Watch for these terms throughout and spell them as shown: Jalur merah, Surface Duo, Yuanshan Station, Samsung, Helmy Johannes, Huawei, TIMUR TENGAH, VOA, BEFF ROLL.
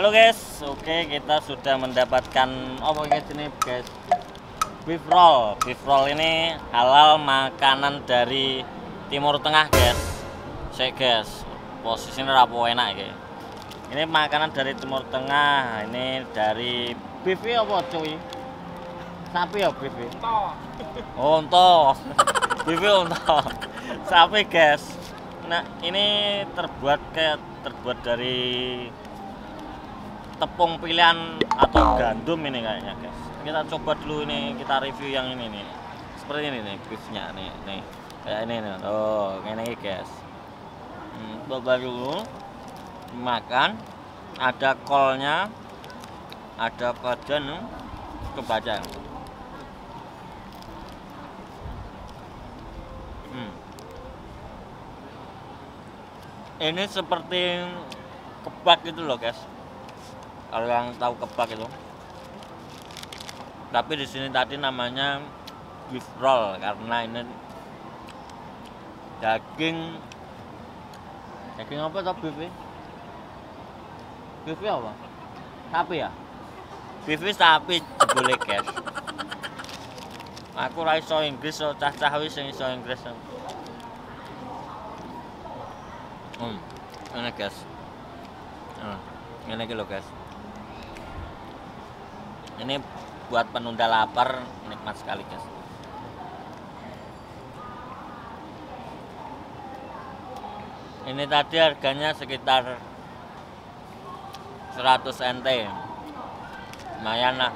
Halo guys, oke kita sudah mendapatkan guys ini guys, beef roll. Beef roll ini halal, makanan dari Timur Tengah guys. Cek guys, posisinya rapo enak guys. Ini makanan dari Timur Tengah, ini dari beef apa cuy? Sapi ya beef? Oh, unta. Beef unta. Sapi guys. Nah, ini terbuat dari tepung pilihan atau gandum ini kayaknya guys. Kita coba dulu ini, kita review yang ini nih. Seperti ini nih beefnya nih, nih. Kayak ini nih. Oh, ini guys. Coba dulu makan. Ada kolnya. Ada kacang. Kebaca. Ini seperti kebab gitu loh guys. Kalau yang tahu kebab itu, tapi di sini tadi namanya beef roll karena ini daging apa tuh beef? Beef apa? Sapi ya? Beef sapi boleh guys. Aku ra iso Inggris, so cah-cah wis sing iso Inggris. Enak guys. Enak loh guys. Ini buat penunda lapar, nikmat sekali guys. Ini tadi harganya sekitar 100 NT. Lumayan lah.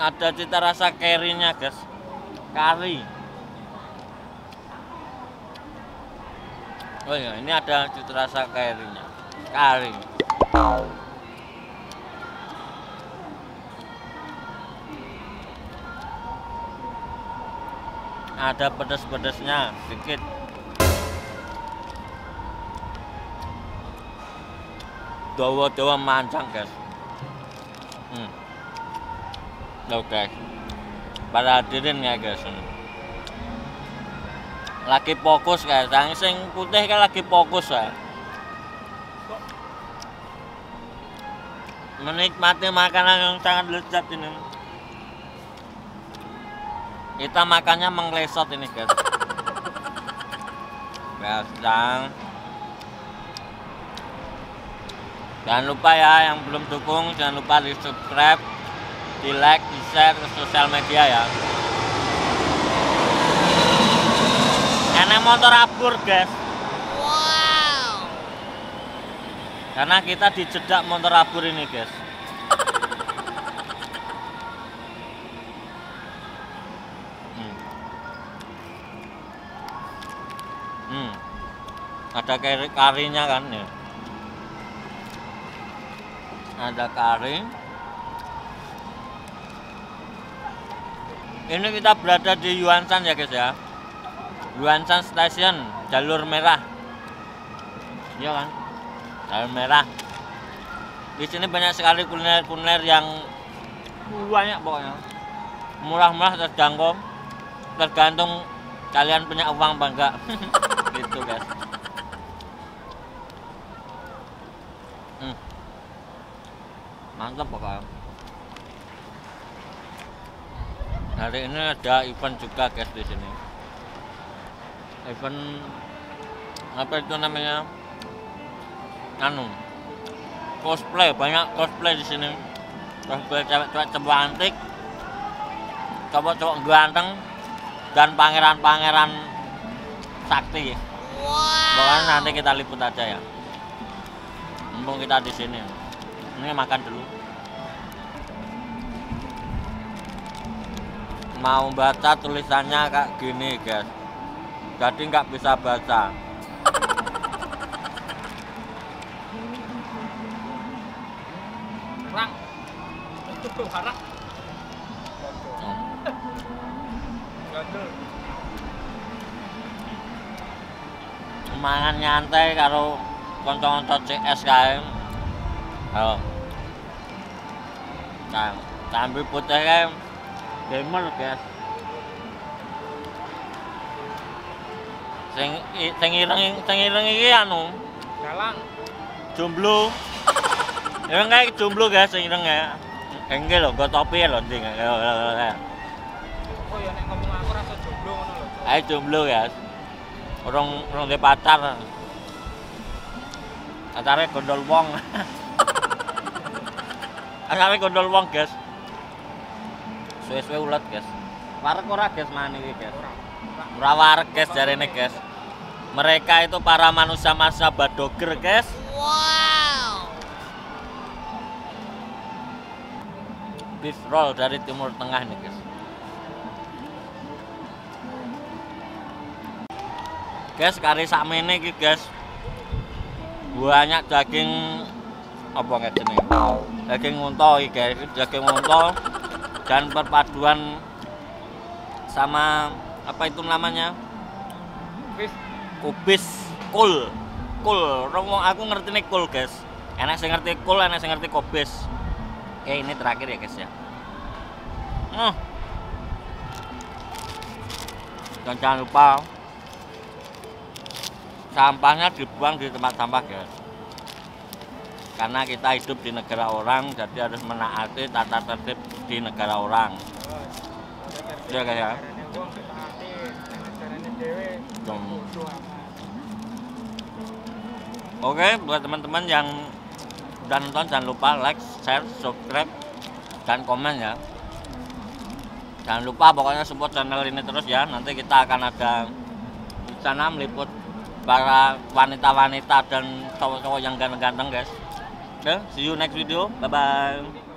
Ada cita rasa karinya guys. Kari. Oh iya, ini ada cita rasa karinya. Kari. Ada pedas-pedasnya sedikit. Dawa-dawa manjang guys. Loh guys, para hadirin ya guys, lagi fokus guys. Yang putih kan lagi fokus ya, menikmati makanan yang sangat lezat ini. Kita makannya menglesot ini guys. Jangan lupa ya, yang belum dukung jangan lupa di subscribe, di like, di share ke sosial media ya. Enak motor abur guys. Karena kita dicedak motor abur ini guys. Ada karinya kan ya. Ada kari. Ini kita berada di Yuanshan ya guys ya. Yuanshan Station, Jalur Merah. Iya kan? Jalur merah. Di sini banyak sekali kuliner-kuliner yang banyak pokoknya. Murah-murah, terjangkau. Tergantung kalian punya uang apa enggak. Gitu guys. Mantap pokoknya. Hari ini ada event juga guys di sini. Event apa itu namanya? Cosplay, banyak cosplay di sini. Cosplay cewek-cewek cantik, cowok-cowok ganteng, dan pangeran-pangeran sakti. Bahkan nanti kita liput aja ya. Mumpung kita di sini. Ini makan dulu. Mau baca tulisannya kayak gini guys. Jadi nggak bisa baca. Mangan nyantai karo kanca-kanca CS kae. Halo. Nah, tambi putih kae gamer guys. Sing ireng iki anu. Dalang. Jomblo. Ireng kae jomblo guys, sing ireng ya. Engke lho go topi lho nding. Oh ya nek ngomong aku rasa jomblo ngono lho. Ae jomblo guys. Orang de pacar. Atare gondol wong. Atare gondol wong guys. Suwe-suwe ulet guys. Warek ora guys mani iki guys. Ora warek guys jarene guys. Mereka itu para manusia masa badoger guys. Wow. Beef roll dari Timur Tengah nih guys. Guys kari sakmene iki guys. Banyak daging apa jenenge? Daging unta iki guys, daging unta dan perpaduan sama apa itu namanya? Kubis kul. Wong aku ngertine kul, guys. Enak sing ngerti kul, enak sing ngerti kubis. Oke, ini terakhir ya, guys ya. Dan jangan lupa sampahnya dibuang di tempat sampah, guys. Karena kita hidup di negara orang, jadi harus menaati tata tertib di negara orang. Iya guys ya. Oke, buat teman-teman yang udah nonton jangan lupa like, share, subscribe, dan komen ya. Jangan lupa pokoknya support channel ini terus ya. Nanti kita akan ada di sana meliput para wanita-wanita dan cowok-cowok yang ganteng-ganteng guys. Okay, see you next video. Bye-bye.